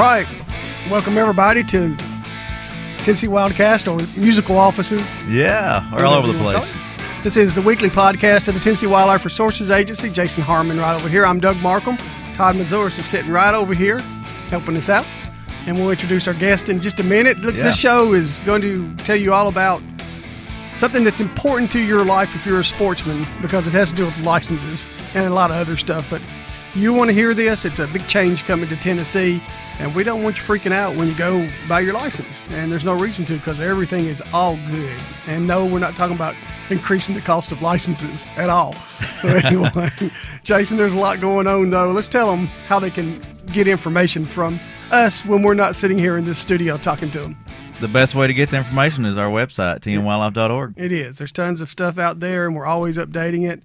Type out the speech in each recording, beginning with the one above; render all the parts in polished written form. right. Welcome, everybody, to Tennessee WildCast, or Musical Offices. Yeah, we're all over the place. This is the weekly podcast of the Tennessee Wildlife Resources Agency. Jason Harmon right over here. I'm Doug Markham. Todd Mazuris is sitting right over here helping us out. And we'll introduce our guest in just a minute. Look, yeah. This show is going to tell you all about something that's important to your life if you're a sportsman, because it has to do with licenses and a lot of other stuff. But you want to hear this. It's a big change coming to Tennessee, and we don't want you freaking out when you go buy your license. And there's no reason to, because everything is all good. And no, we're not talking about increasing the cost of licenses at all. So anyway, Jason, there's a lot going on, though. Let's tell them how they can get information from us when we're not sitting here in this studio talking to them. The best way to get the information is our website, tnwildlife.org. It is. There's tons of stuff out there, and we're always updating it.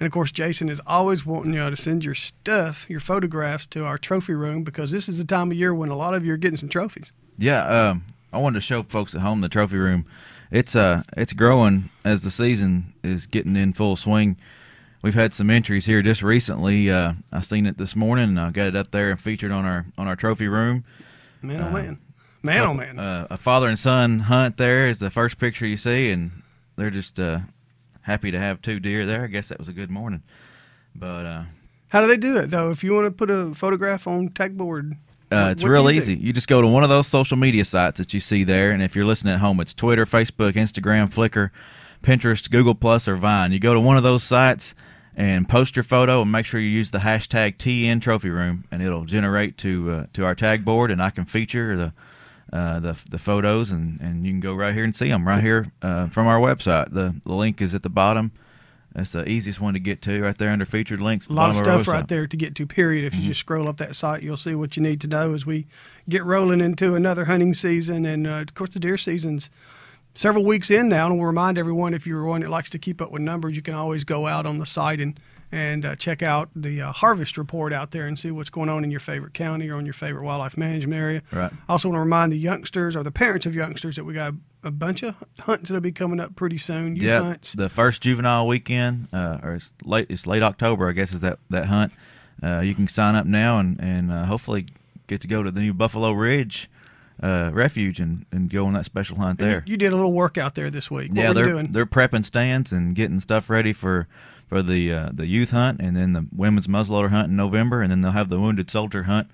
And, of course, Jason is always wanting you to send your stuff, your photographs, to our trophy room, because this is the time of year when a lot of you are getting some trophies. Yeah, I wanted to show folks at home the trophy room. It's growing as the season is getting in full swing. We've had some entries here just recently. I seen it this morning, and I got it up there and featured on our trophy room. Man, oh, man. Man, oh, man. A father and son hunt there is the first picture you see, and they're just happy to have two deer there. I guess that was a good morning. But how do they do it, though? If you want to put a photograph on tag board, it's real easy. You just go to one of those social media sites that you see there, and if you're listening at home, it's Twitter, Facebook, Instagram, Flickr, Pinterest, Google Plus, or Vine. You go to one of those sites and post your photo, and make sure you use the hashtag TNtrophyroom, and it'll generate to our tag board, and I can feature the photos, and you can go right here and see them right here from our website. The link is at the bottom. That's the easiest one to get to, right there under featured links. A lot of stuff right there to get to, period. If you just scroll up that site, you'll see what you need to know as we get rolling into another hunting season. And, of course, the deer season's several weeks in now. And we'll remind everyone, if you're one that likes to keep up with numbers, you can always go out on the site and check out the harvest report out there and see what's going on in your favorite county or on your favorite wildlife management area. Right. I also want to remind the youngsters or the parents of youngsters that we got a bunch of hunts that will be coming up pretty soon. Yeah, the first juvenile weekend, or it's late October, I guess, is that hunt. You can sign up now and hopefully get to go to the new Buffalo Ridge refuge and go on that special hunt there. You did a little work out there this week. Yeah, they're prepping stands and getting stuff ready for the youth hunt, and then the women's muzzleloader hunt in November, and then they'll have the wounded soldier hunt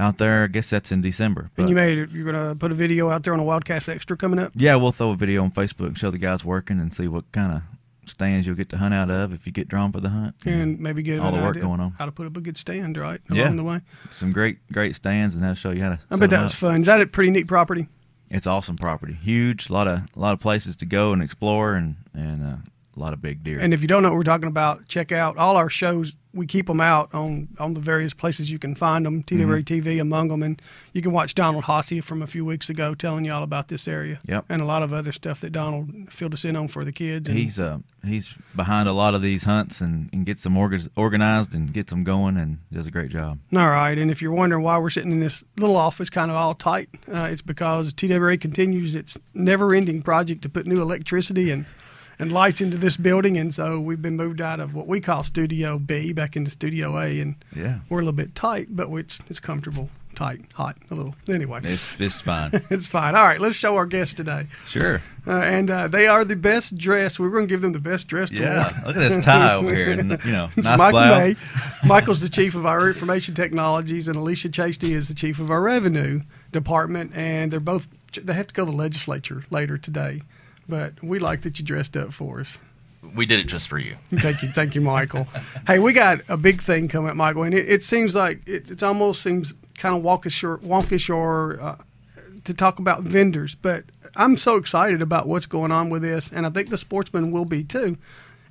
out there. I guess that's in December. But. And you're going to put a video out there on a Wildcast Extra coming up? Yeah, we'll throw a video on Facebook and show the guys working and see what kind of stands you'll get to hunt out of if you get drawn for the hunt. And maybe get all the work going on. How to put up a good stand, right, along the way. Some great stands, and that'll show you how to. I bet that was fun. Is that a pretty neat property? It's awesome property. Huge, a lot of places to go and explore, and a lot of big deer. And if you don't know what we're talking about, check out all our shows. We keep them out on the various places you can find them, TWra.tv among them, and you can watch Donald Hossie from a few weeks ago telling you all about this area. Yep. And a lot of other stuff that Donald filled us in on for the kids. And he's behind a lot of these hunts and gets them organized and gets them going, and does a great job. All right, and if you're wondering why we're sitting in this little office kind of all tight, it's because TWra continues its never-ending project to put new electricity and lights into this building, and so we've been moved out of what we call Studio B back into Studio A, and we're a little bit tight, but it's comfortable, tight, hot, a little. Anyway. It's fine. It's fine. All right, let's show our guests today. Sure. And they are the best dressed. We're going to give them the best dressed award. Yeah, look at this tie over here. It's nice Michael blouse. May. Michael's the chief of our information technologies, and Alicia Cheasty is the chief of our revenue department, and they have to go to the legislature later today. But we like that you dressed up for us. We did it just for you. Thank you, Michael. Hey, we got a big thing coming up, Michael, and it seems like it almost seems kind of wonkish or to talk about vendors. But I'm so excited about what's going on with this, and I think the sportsmen will be too.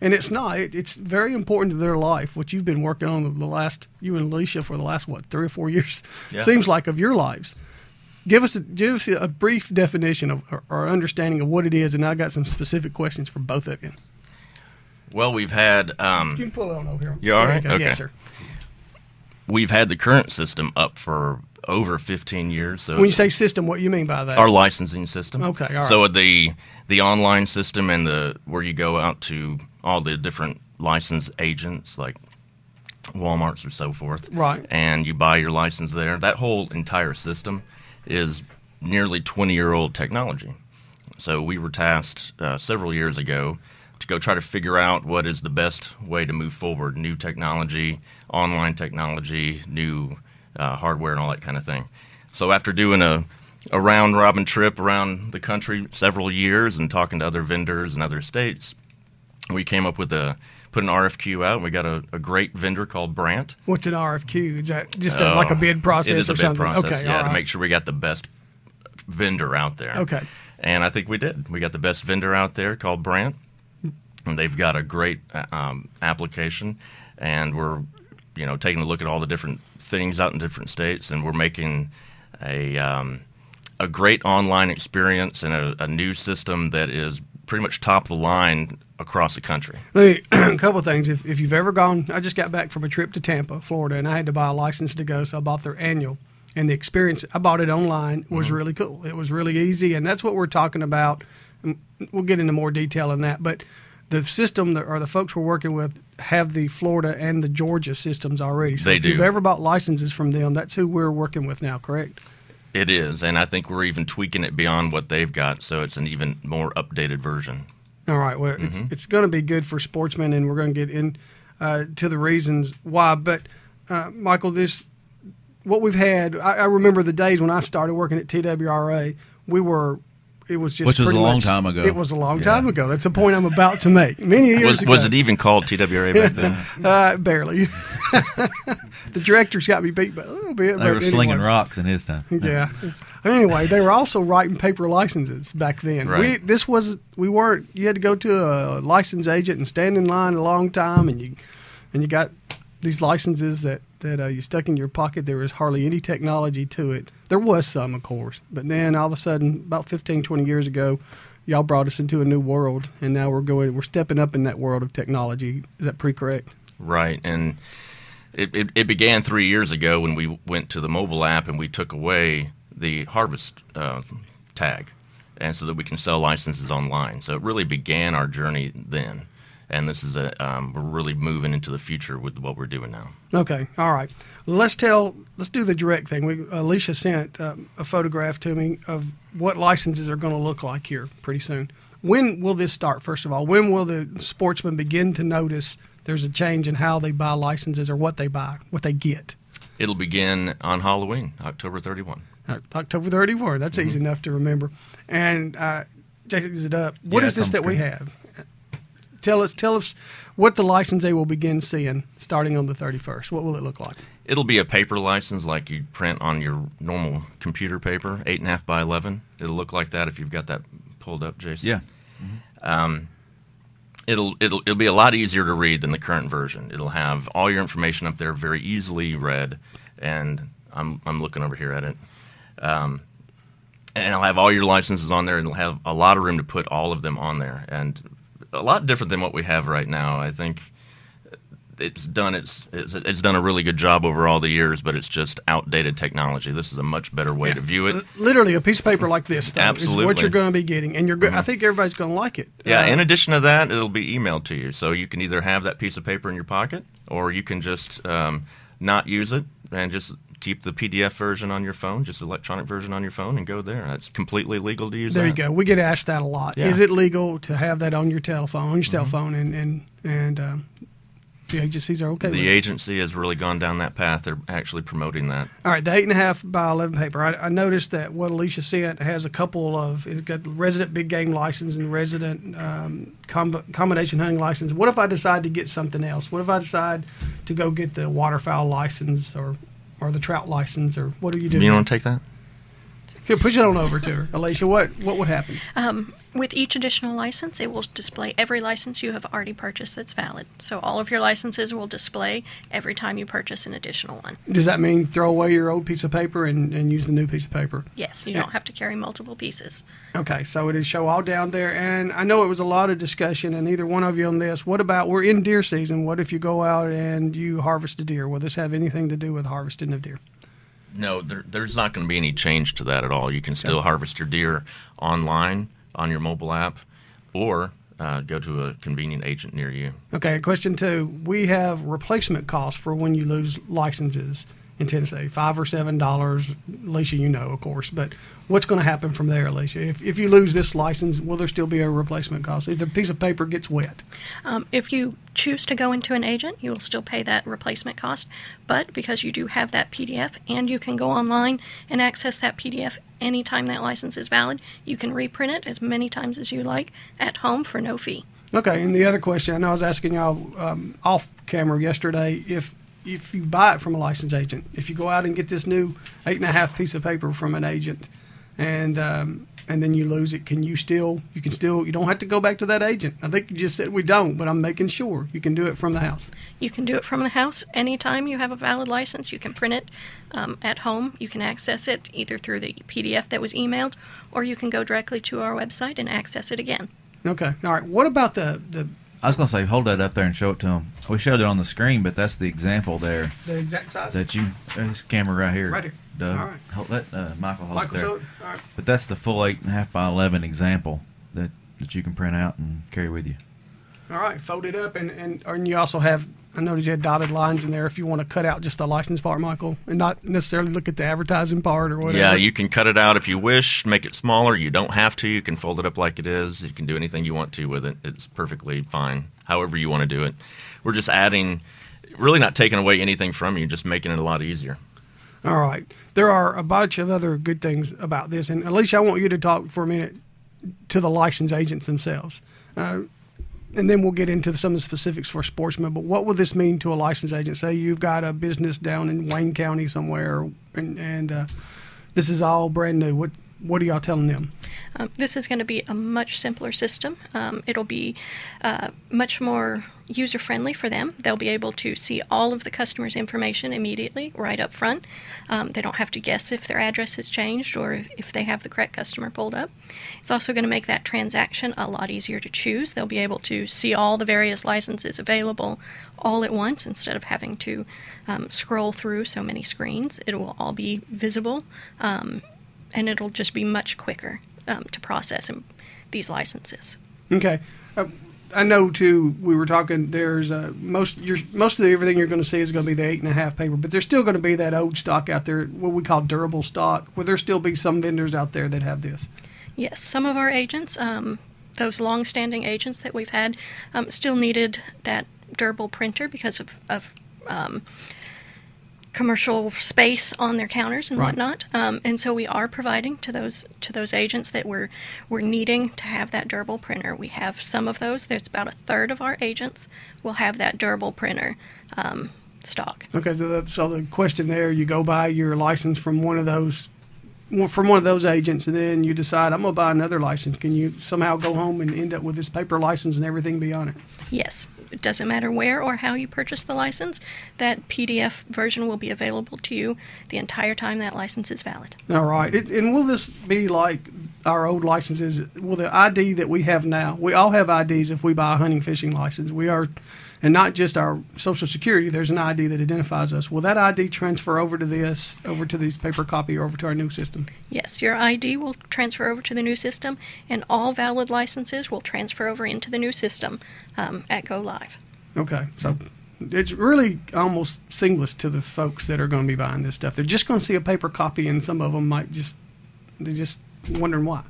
And it's very important to their life, what you've been working on you and Alicia for the last, what, 3 or 4 years? Yeah. Seems like, of your lives. Give us a brief definition of or understanding of what it is, and I got some specific questions for both of you. Well, we've had... you can pull it on over here. You all right? Okay. Yes, sir. We've had the current system up for over 15 years. So when you say system, what do you mean by that? Our licensing system. Okay, all right. So the online system and where you go out to all the different license agents, like Walmarts and so forth. Right. And you buy your license there. That whole entire system is nearly 20-year-old technology. So we were tasked several years ago to go try to figure out what is the best way to move forward, new technology, online technology, new hardware and all that kind of thing. So after doing a round-robin trip around the country several years and talking to other vendors and other states, we came up with put an RFQ out, and we got a great vendor called Brandt. What's an RFQ? Is that just like a bid process or something? It is a bid process, okay, yeah, to make sure we got the best vendor out there. Okay. And I think we did. We got the best vendor out there called Brandt, and they've got a great application, and we're taking a look at all the different things out in different states, and we're making a great online experience and a new system that is pretty much top of the line across the country. A couple of things. If you've ever gone, I just got back from a trip to Tampa, Florida, and I had to buy a license to go, so I bought their annual. And the experience, I bought it online, was really cool. It was really easy, and that's what we're talking about. We'll get into more detail in that, but the system or the folks we're working with have the Florida and the Georgia systems already. So they do. If you've ever bought licenses from them, that's who we're working with now, correct? It is, and I think we're even tweaking it beyond what they've got, so it's an even more updated version. All right, well, it's going to be good for sportsmen, and we're going to get into the reasons why. But, Michael, what we've had, I remember the days when I started working at TWRA, it was just pretty much. Which was a long time ago. It was a long time ago. That's a point I'm about to make. Many years ago. Was it even called TWRA back then? Barely. The director's got me beat by a little bit. They were slinging rocks in his time. Yeah. Anyway, they were also writing paper licenses back then. Right. You had to go to a license agent and stand in line a long time, and you got these licenses that you stuck in your pocket. There was hardly any technology to it. There was some, of course, but then all of a sudden, about 15, 20 years ago, y'all brought us into a new world, and now we're stepping up in that world of technology. Is that pretty correct? Right, and it began 3 years ago when we went to the mobile app and we took away the harvest tag, and so that we can sell licenses online. So it really began our journey then. And this is we're really moving into the future with what we're doing now. Okay, all right. Let's do the direct thing. Alicia sent a photograph to me of what licenses are going to look like here pretty soon. When will this start? First of all, when will the sportsmen begin to notice there's a change in how they buy licenses or what they buy, what they get? It'll begin on Halloween, October 31. October 31. That's easy enough to remember. And Jason, is it up? What is this that we have? Tell us what the license they will begin seeing starting on the 31st. What will it look like? It'll be a paper license like you print on your normal computer paper, 8.5 by 11. It'll look like that if you've got that pulled up, Jason. Yeah. It'll be a lot easier to read than the current version. It'll have all your information up there, very easily read. And I'm looking over here at it. And it'll have all your licenses on there, and it'll have a lot of room to put all of them on there. And a lot different than what we have right now. I think it's done a really good job over all the years, but it's just outdated technology. This is a much better way to view it. Literally, a piece of paper like this, though, absolutely, is what you're going to be getting, and I think everybody's going to like it. Yeah. In addition to that, it'll be emailed to you, so you can either have that piece of paper in your pocket, or you can just not use it and just keep the PDF version on your phone, just electronic version on your phone, and go there. It's completely legal to use that. There you go. We get asked that a lot. Yeah. Is it legal to have that on your telephone, cell phone? And the agencies are okay with it. The agency has really gone down that path. They're actually promoting that. All right, the 8.5 by 11 paper. I noticed that what Alicia sent has a couple of, it's got resident big game license and resident combination hunting license. What if I decide to get something else? What if I decide to go get the waterfowl license or the trout license, or what are you doing? You don't want to take that? Here, push it on over to her. Alicia, what would happen? With each additional license, it will display every license you have already purchased that's valid. So all of your licenses will display every time you purchase an additional one. Does that mean throw away your old piece of paper and use the new piece of paper? Yes, you don't have to carry multiple pieces. Okay, so it'll show all down there. And I know it was a lot of discussion, and either one of you on this, what about, we're in deer season, what if you go out and you harvest a deer? Will this have anything to do with harvesting of deer? No, there's not going to be any change to that at all. You can still harvest your deer online on your mobile app, or go to a convenient agent near you. Okay, question two. We have replacement costs for when you lose licenses in Tennessee, $5 or $7. Alicia, you know, of course, but what's going to happen from there, Alicia? If you lose this license, will there still be a replacement cost if the piece of paper gets wet? If you choose to go into an agent, you will still pay that replacement cost, but because you do have that PDF and you can go online and access that PDF anytime that license is valid, you can reprint it as many times as you like at home for no fee. Okay, and the other question, I know I was asking y'all off camera yesterday, if you buy it from a licensed agent, if you go out and get this new 8.5 piece of paper from an agent, and then you lose it, can you still? You can still. You don't have to go back to that agent. I think you just said we don't, but I'm making sure you can do it from the house. You can do it from the house anytime you have a valid license. You can print it at home. You can access it either through the PDF that was emailed, or you can go directly to our website and access it again. Okay. All right. What about the I was going to say, hold that up there and show it to them. We showed it on the screen, but that's the example there. The exact size? That you, this camera right here. Right here. Doug. All right. Hold, let Michael hold it there. Show it. All right. But that's the full 8.5 by 11 example that you can print out and carry with you. All right. Fold it up, and you also have, I noticed you had dotted lines in there if you want to cut out just the license part, Michael, and not necessarily look at the advertising part or whatever. Yeah, you can cut it out if you wish, make it smaller. You don't have to. You can fold it up like it is. You can do anything you want to with it. It's perfectly fine, however you want to do it. We're just adding, really not taking away anything from you, just making it a lot easier. All right. There are a bunch of other good things about this, and Alicia, I want you to talk for a minute to the license agents themselves. And then we'll get into some of the specifics for sportsmen, but what will this mean to a licensed agent? Say you've got a business down in Wayne County somewhere, and this is all brand new. What are y'all telling them? This is going to be a much simpler system. It'll be much more user-friendly for them. They'll be able to see all of the customer's information immediately, right up front. They don't have to guess if their address has changed or if they have the correct customer pulled up. It's also going to make that transaction a lot easier to choose. They'll be able to see all the various licenses available all at once instead of having to scroll through so many screens. It will all be visible, and it'll just be much quicker to process these licenses. Okay. I know too. We were talking. There's most of everything you're going to see is going to be the 8.5 paper, but there's still going to be that old stock out there, what we call durable stock. Will there still be some vendors out there that have this? Yes, some of our agents, those long-standing agents that we've had, still needed that durable printer because of commercial space on their counters and whatnot, and so we are providing to those agents that we're needing to have that durable printer. We have some of those. There's about 1/3 of our agents will have that durable printer stock. Okay, so the question there, you go buy your license from one of those agents, and then you decide I'm gonna buy another license. Can you somehow go home and end up with this paper license and everything beyond it? Yes. It doesn't matter where or how you purchase the license. That PDF version will be available to you the entire time that license is valid. All right. And will this be like our old licenses? Will the ID that we have now, we all have IDs if we buy a hunting, fishing license. We are, and not just our Social Security, there's an ID that identifies us. Will that ID transfer over to this, over to these paper copy, or over to our new system? Yes, your ID will transfer over to the new system, and all valid licenses will transfer over into the new system at Go Live. Okay, so it's really almost seamless to the folks that are going to be buying this stuff. They're just going to see a paper copy, and some of them might just, they're just wondering why.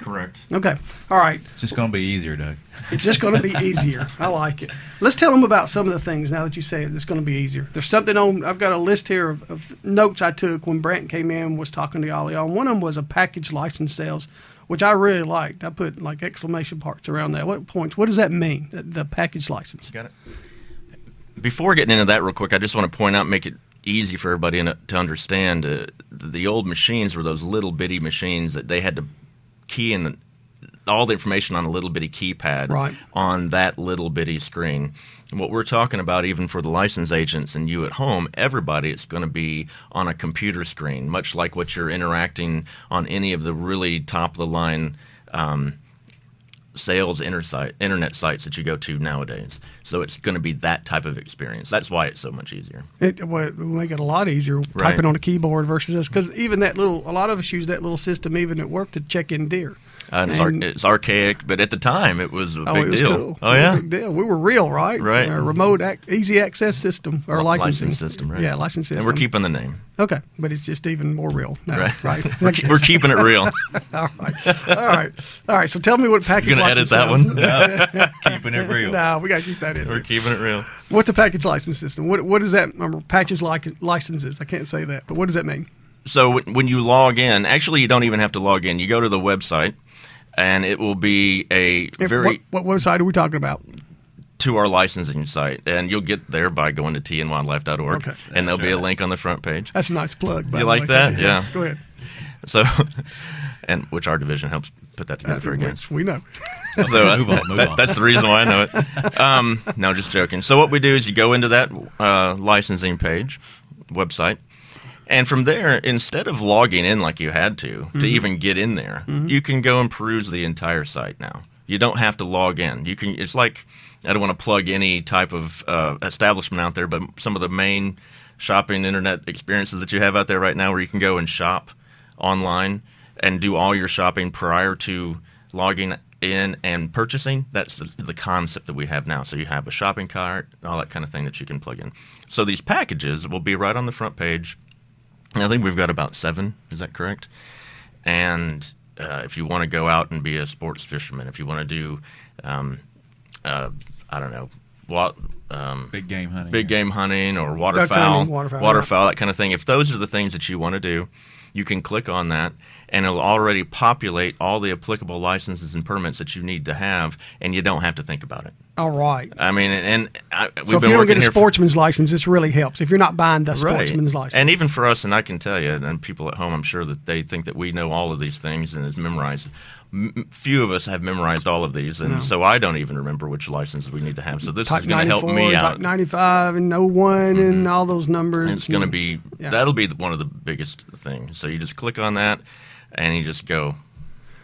Correct. Okay. All right. It's just going to be easier, Doug. It's just going to be easier. I like it. Let's tell them about some of the things now that you say it's going to be easier. There's something on, I've got a list here of notes I took when Brandt came in, was talking to y'all. One of them was a package license sales, which I really liked. I put like exclamation parts around that. What points? What does that mean? The package license. Got it. Before getting into that real quick, I just want to point out, make it easy for everybody to understand. The old machines were those little bitty machines that they had to key in all the information on a little bitty keypad on that little bitty screen. And what we're talking about, even for the license agents and you at home, everybody, it's going to be on a computer screen, much like what you're interacting on any of the really top-of-the-line sales internet sites that you go to nowadays. So it's going to be that type of experience. That's why it's so much easier. It will make it a lot easier typing on a keyboard versus us, because even that little, a lot of us use that little system even at work to check in deer. It's archaic, but at the time it was a big deal. Cool. Oh, yeah? It was a big deal. We were real, right? Right. Our remote, easy access system, our licensing system, right? Yeah, licensing system. And we're keeping the name. Okay, but it's just even more real now, right? we're keeping it real. All right. So tell me what package license is. You're going to edit that one? Keeping it real. No, we got to keep that in. We're keeping it real. What's a package license system? What is that? Package licenses. I can't say that, but what does that mean? So when you log in, actually you don't even have to log in. You go to the website, and it will be a very... What website are we talking about? To our licensing site, and you'll get there by going to tnwildlife.org, okay. And there'll be a link on the front page. That's a nice plug, by the way. You like that? Yeah. Go ahead. So, and which our division helps put that together for again. We know. So move on. That's the reason why I know it. No, just joking. So what we do is you go into that licensing page, website, and from there, instead of logging in like you had to even get in there, you can go and peruse the entire site now. You don't have to log in. You can. It's like, I don't want to plug any type of establishment out there, but some of the main shopping internet experiences that you have out there right now where you can go and shop online and do all your shopping prior to logging in and purchasing, that's the concept that we have now. So you have a shopping cart, all that kind of thing that you can plug in. So these packages will be right on the front page. I think we've got about 7, is that correct? And if you want to go out and be a sports fisherman, if you want to do, I don't know, big game hunting. Big game hunting or waterfowl, that kind of thing. If those are the things that you want to do, you can click on that, and it'll already populate all the applicable licenses and permits that you need to have, and you don't have to think about it. All right. I mean, so if you don't get a sportsman's license, this really helps. If you're not buying the sportsman's license. And even for us, and I can tell you, and people at home, I'm sure that they think that we know all of these things and it's memorized. Few of us have memorized all of these, and so I don't even remember which licenses we need to have. So this is going to help me out. 95 and 01 and all those numbers. And it's going to be that'll be one of the biggest things. So you just click on that, and you just go.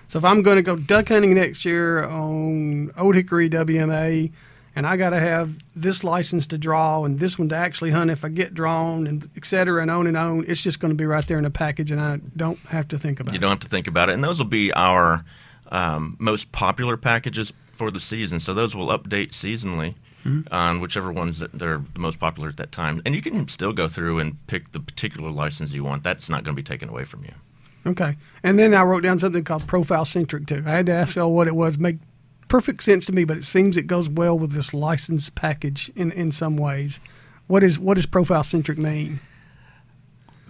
So if I'm going to go duck hunting next year on Old Hickory WMA, and I got to have this license to draw and this one to actually hunt if I get drawn, and et cetera, and on, it's just going to be right there in a package, and I don't have to think about it. You don't have to think about it. And those will be our most popular packages for the season. So those will update seasonally on whichever ones that are the most popular at that time. And you can still go through and pick the particular license you want. That's not going to be taken away from you. Okay. And then I wrote down something called profile-centric, too. I had to ask y'all what it was. Made perfect sense to me, but it seems it goes well with this license package in some ways. What does profile-centric mean?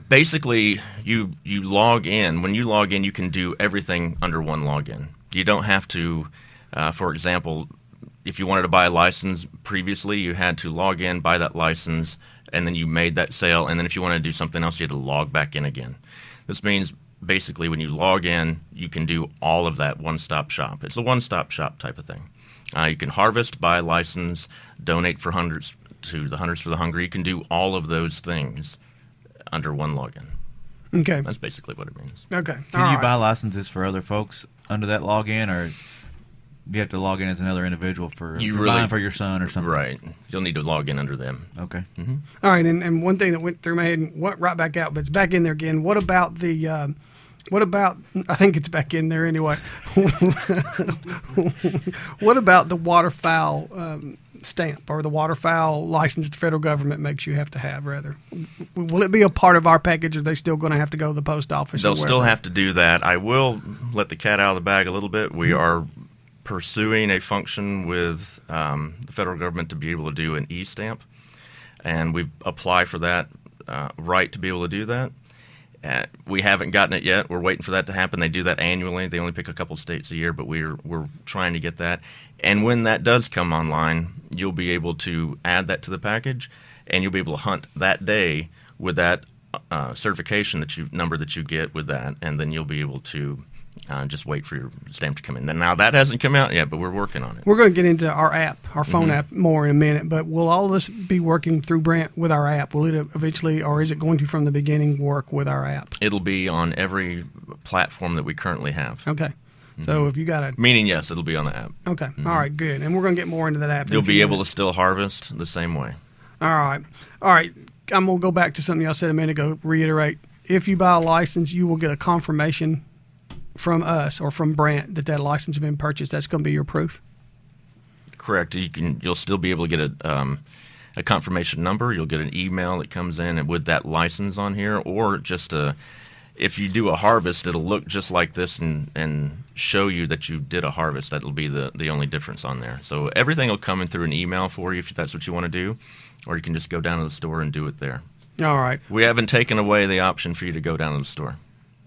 Basically, you log in. When you log in, you can do everything under one login. You don't have to, for example, if you wanted to buy a license previously, you had to log in, buy that license, and then you made that sale. And then if you wanted to do something else, you had to log back in again. This means basically when you log in, you can do all of that one-stop shop. It's a one-stop shop type of thing. You can harvest, buy a license, donate for hundreds to the Hunters for the Hungry. You can do all of those things under one login. Okay. That's basically what it means. Okay. Can you buy licenses for other folks under that login, or you have to log in as another individual for buying for your son or something? Right. You'll need to log in under them. Okay. All right. And one thing that went through my head and went right back out, but it's back in there again. What about the I think it's back in there anyway. What about the waterfowl stamp or the waterfowl license the federal government makes you have to have, rather? Will it be a part of our package, or are they still going to have to go to the post office? They'll still have to do that. I will let the cat out of the bag a little bit. We are pursuing a function with the federal government to be able to do an e-stamp, and we've applied for that right to be able to do that. We haven't gotten it yet. We're waiting for that to happen. They do that annually. They only pick a couple states a year, but we're trying to get that. And when that does come online, you'll be able to add that to the package, and you'll be able to hunt that day with that certification that you get with that, and then you'll be able to just wait for your stamp to come in. Now, that hasn't come out yet, but we're working on it. We're going to get into our app, our phone app, more in a minute, but will all this be working through Brandt with our app? Will it eventually, or is it going to from the beginning work with our app? It'll be on every platform that we currently have. Okay. So if you got a... Meaning, yes, it'll be on the app. Okay. All right, good. And we're going to get more into that app. You'll be able to still harvest the same way. All right. All right. I'm going to go back to something I said a minute ago, reiterate. If you buy a license, you will get a confirmation from us or from Brandt that that license has been purchased, that's going to be your proof? Correct. You'll still be able to get a confirmation number. You'll get an email that comes in with that license on here, or just a, if you do a harvest, it'll look just like this and show you that you did a harvest. That'll be the only difference on there. So everything will come in through an email for you if that's what you want to do, or you can just go down to the store and do it there. All right. We haven't taken away the option for you to go down to the store.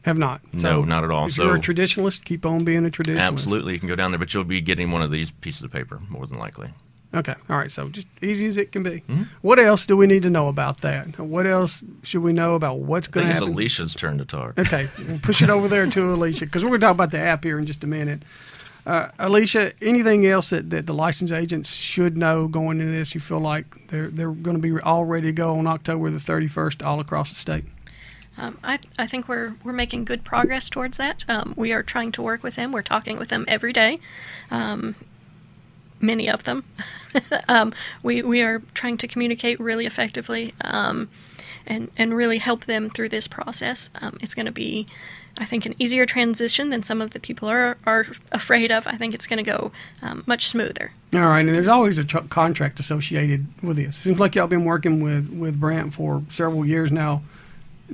Have not. So no, not at all. If you're a traditionalist, keep on being a traditionalist. Absolutely. You can go down there, but you'll be getting one of these pieces of paper more than likely. Okay. All right. So just easy as it can be. Mm-hmm. What else do we need to know about that? What else should we know about what's going to happen? It's Alicia's turn to talk. Okay. We'll push it over there to Alicia, because we're going to talk about the app here in just a minute. Alicia, anything else that the licensed agents should know going into this? You feel like they're going to be all ready to go on October the 31st all across the state? I think we're making good progress towards that. We are trying to work with them. We're talking with them every day, many of them. We are trying to communicate really effectively and really help them through this process. It's going to be, I think, an easier transition than some of the people are afraid of. I think it's going to go much smoother. All right, and there's always a contract associated with this. Seems like y'all been working with Brandt for several years now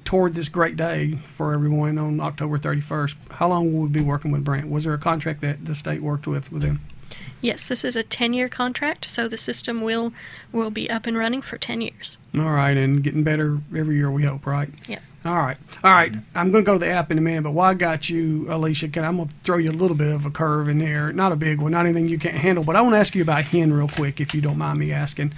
toward this great day for everyone on October 31st. How long will we be working with Brandt? Was there a contract that the state worked with them? Yes, this is a 10-year contract, so the system will be up and running for 10 years. All right, and getting better every year, we hope, right? Yeah. All right. I'm going to go to the app in a minute, but while I got you, Alicia, I'm going to throw you a little bit of a curve in there. Not a big one, not anything you can't handle, but I want to ask you about HIN real quick, if you don't mind me asking.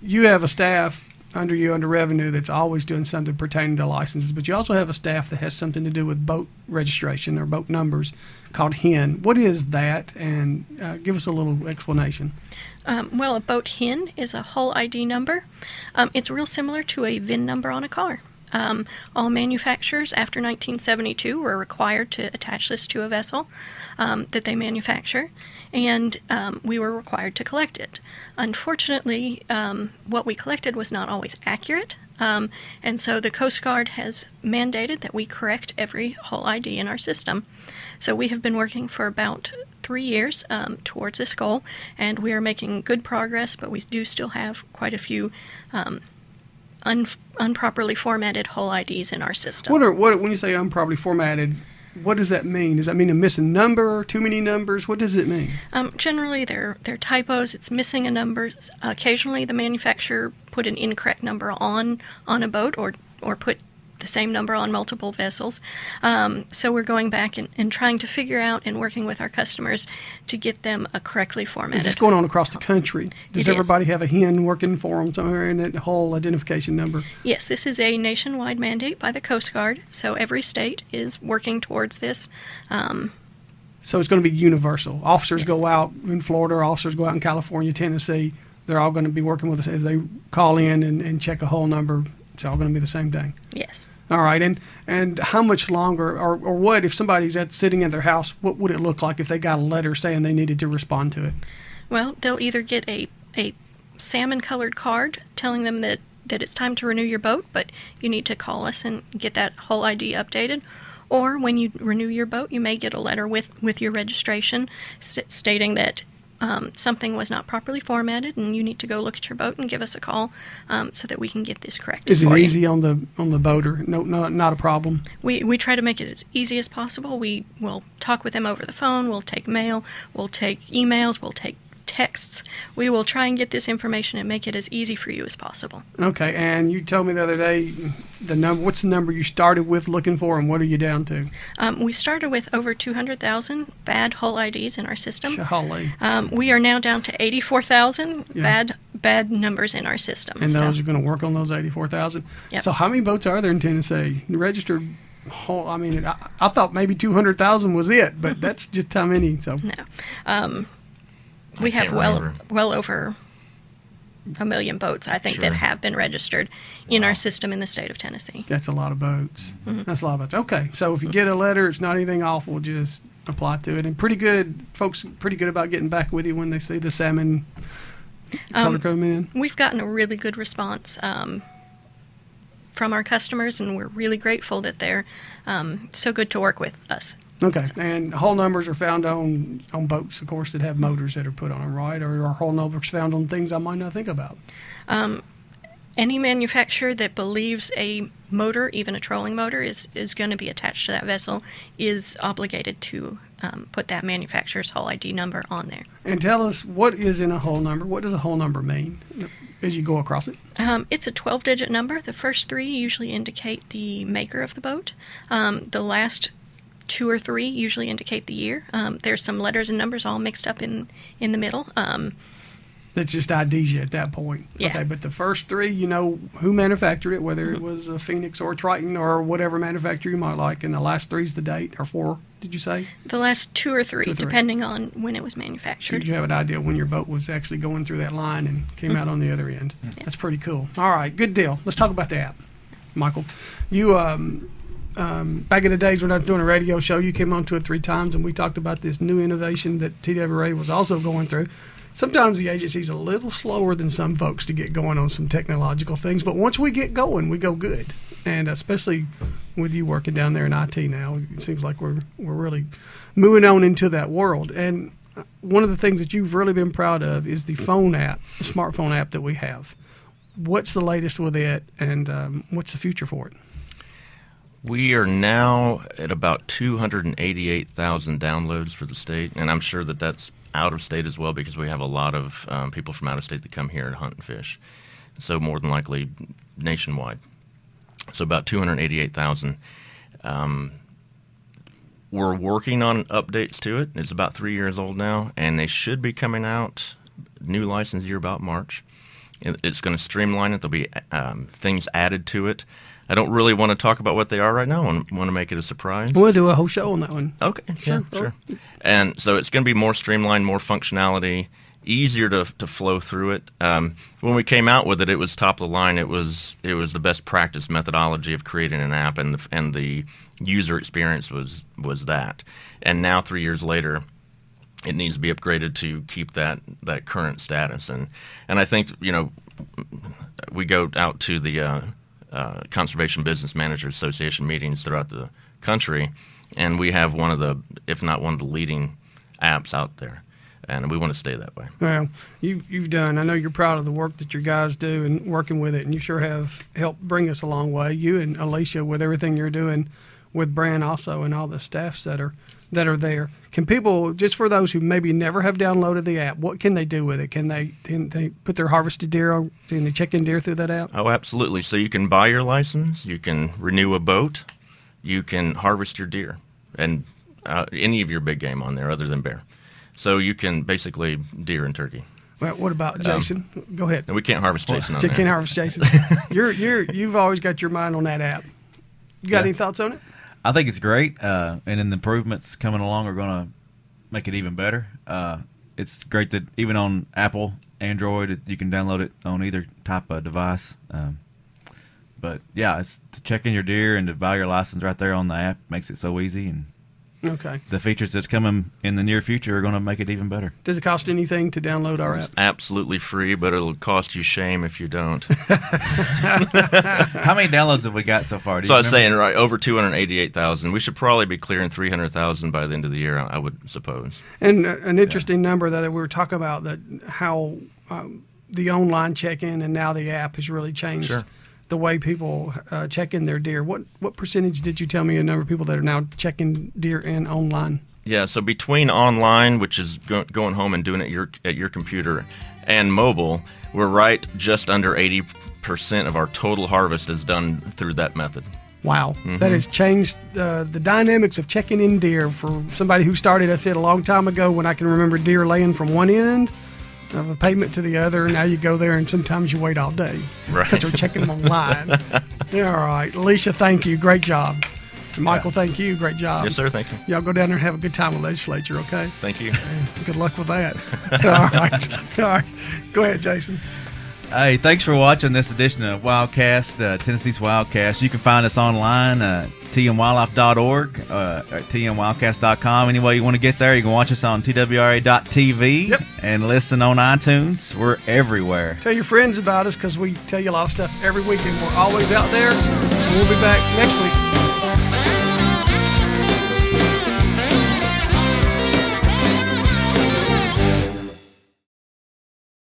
You have a staff under you, under revenue, that's always doing something pertaining to licenses, but you also have a staff that has something to do with boat registration or boat numbers called HIN. What is that? And give us a little explanation. Well, a boat HIN is a hull ID number. It's real similar to a VIN number on a car. All manufacturers after 1972 were required to attach this to a vessel that they manufacture, and we were required to collect it. Unfortunately, what we collected was not always accurate, and so the Coast Guard has mandated that we correct every hull ID in our system. So we have been working for about 3 years towards this goal, and we are making good progress, but we do still have quite a few improperly formatted hull IDs in our system. When you say improperly formatted, what does that mean? Does that mean a missing number, too many numbers? What does it mean? Generally, they're typos. It's missing a number. Occasionally, the manufacturer put an incorrect number on a boat or put the same number on multiple vessels. So we're going back and trying to figure out and working with our customers to get them a correctly formatted. Is this going on across the country? Does everybody have a HIN working for them somewhere in that whole identification number? Yes, this is a nationwide mandate by the Coast Guard, so every state is working towards this. So it's going to be universal. Officers go out in Florida, officers go out in California, Tennessee. They're all going to be working with us as they call in and check a whole number. It's all going to be the same thing. Yes. All right. And how much longer, or what, if somebody's sitting in their house, what would it look like if they got a letter saying they needed to respond to it? Well, they'll either get a salmon-colored card telling them that it's time to renew your boat, but you need to call us and get that whole ID updated. Or when you renew your boat, you may get a letter with your registration stating that something was not properly formatted, and you need to go look at your boat and give us a call so that we can get this corrected. Is it easy on the boater? No, not a problem. We try to make it as easy as possible. We will talk with them over the phone. We'll take mail. We'll take emails. We'll take texts. We will try and get this information and make it as easy for you as possible. Okay. And you told me the other day the number. What's the number you started with looking for, and what are you down to? We started with over 200,000 bad hull IDs in our system. Golly. We are now down to 84,000 bad numbers in our system. And those are going to work on those 84,000. Yep. So how many boats are there in Tennessee registered? I mean, I thought maybe 200,000 was it, but that's just how many. So no. We have well over a million boats, I think, that have been registered in our system in the state of Tennessee. That's a lot of boats. Mm-hmm. That's a lot of boats. Okay, so if you get a letter, it's not anything awful, just apply to it. And folks pretty good about getting back with you when they see the salmon color come in. We've gotten a really good response from our customers, and we're really grateful that they're so good to work with us. Okay. And hull numbers are found on boats, of course, that have motors that are put on them, right? Or are hull numbers found on things I might not think about? Any manufacturer that believes a motor, even a trolling motor, is going to be attached to that vessel is obligated to put that manufacturer's hull ID number on there. And tell us, what is in a hull number? What does a hull number mean as you go across it? It's a 12-digit number. The first three usually indicate the maker of the boat. The last two or three usually indicate the year. There's some letters and numbers all mixed up in the middle. That's just IDs you at that point. Yeah. Okay, but the first three, you know who manufactured it, whether it was a Phoenix or a Triton or whatever manufacturer you might like, and the last three's the date, or four, did you say? The last two or three, depending on when it was manufactured. Did you have an idea when your boat was actually going through that line and came out on the other end? Yeah. That's pretty cool. All right, good deal. Let's talk about the app, Michael. You... back in the days when I was doing a radio show, you came on to it 3 times, and we talked about this new innovation that TWRA was also going through. Sometimes the agency's a little slower than some folks to get going on some technological things, but once we get going, we go good. And especially with you working down there in IT now, it seems like we're really moving on into that world. And one of the things that you've really been proud of is the phone app, the smartphone app that we have. What's the latest with it, and what's the future for it? We are now at about 288,000 downloads for the state, and I'm sure that that's out of state as well, because we have a lot of people from out of state that come here and hunt and fish, so more than likely nationwide. So about 288,000. We're working on updates to it. It's about 3 years old now, and they should be coming out new license year about March. It's going to streamline it. There'll be things added to it. I don't really want to talk about what they are right now. I want to make it a surprise. We'll do a whole show on that one. Okay, sure, yeah, sure. And so it's going to be more streamlined, more functionality, easier to flow through it. When we came out with it, it was top of the line. It was the best practice methodology of creating an app, and the user experience was that. And now 3 years later, it needs to be upgraded to keep that current status. And I think, you know, we go out to the Conservation Business Manager Association meetings throughout the country, and we have one of the, if not one of the leading apps out there, and we want to stay that way. Well, you've done, I know you're proud of the work that your guys do and working with it, and you sure have helped bring us a long way, you and Alicia, with everything you're doing with Brandt also, and all the staffs that are there. Can people, just for those who maybe never have downloaded the app, what can they do with it? Can they put their harvested deer on, can they check in deer through that app? Oh, absolutely. So you can buy your license, you can renew a boat, you can harvest your deer, and any of your big game on there other than bear. So you can basically deer and turkey. Well, what about Jason? Go ahead. No, we can't harvest Jason on there. Can't harvest Jason. You've always got your mind on that app. You got any thoughts on it? I think it's great, and then the improvements coming along are going to make it even better. It's great that even on Apple, Android, you can download it on either type of device. But, yeah, it's to check in your deer and to buy your license right there on the app makes it so easy. And okay. The features that's coming in the near future are going to make it even better. Does it cost anything to download our app? It's absolutely free, but it'll cost you shame if you don't. How many downloads have we got so far? So I was saying, right, over 288,000. We should probably be clearing 300,000 by the end of the year, I would suppose. And an interesting number that we were talking about, that how the online check-in and now the app has really changed. Sure. The way people check in their deer. What percentage did you tell me a number of people that are now checking deer in online? Yeah, so between online, which is going home and doing it at your computer, and mobile, we're right just under 80% of our total harvest is done through that method. Wow, that has changed the dynamics of checking in deer for somebody who started, I said, a long time ago when I can remember deer laying from one end of a pavement to the other, and now you go there and sometimes you wait all day because right. You're checking them online. All right. Alicia, thank you. Great job. And Michael, thank you. Great job. Yes, sir. Thank you. Y'all go down there and have a good time with legislature, okay? Thank you. Good luck with that. All right. All right. Go ahead, Jason. Hey, thanks for watching this edition of Wildcast, Tennessee's Wildcast. You can find us online, tnwildlife.org, tmwildcast.com. Any way you want to get there, you can watch us on twra.tv and listen on iTunes. We're everywhere. Tell your friends about us, because we tell you a lot of stuff every weekend. We're always out there. We'll be back next week.